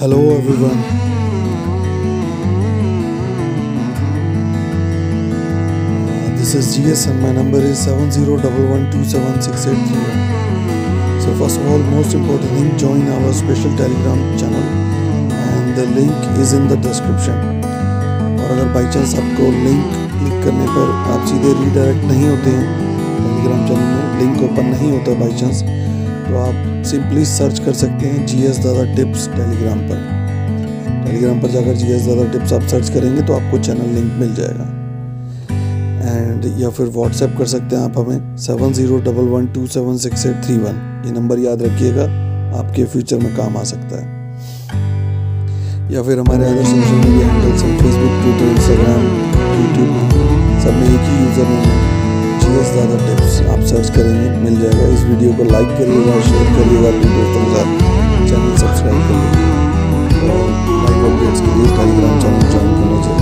Hello everyone. This is GS and my number is 7011276831. So first of all, most important thing, join our special Telegram channel and the link is in the description. और अगर by chance आपको link click करने पर आप सीधे redirect नहीं होते हैं Telegram channel में, link open नहीं होता by chance, तो आप सिंपली सर्च कर सकते हैं GS दादा टिप्स टेलीग्राम पर। टेलीग्राम पर जाकर GS दादा टिप्स आप सर्च करेंगे तो आपको चैनल लिंक मिल जाएगा। एंड या फिर व्हाट्सएप कर सकते हैं आप हमें 7011276831। ये नंबर याद रखिएगा, आपके फ्यूचर में काम आ सकता है। या फिर हमारे अदर सोशल मीडिया हैंडल्स हैं, फेसबुक, ट्विटर, इंस्टाग्राम, यूट्यूब, सब में एक ही यूज़र है GS दादा टिप्स, आप सर्च करेंगे मिल जाएगा। इस वीडियो को लाइक करिएगा, शेयर करिएगा अपने दोस्तों के साथ, चैनल सब्सक्राइब करिएगा और लाइव अपडेट्स के लिए टेलीग्राम चैनल ज्वाइन करना चाहिए।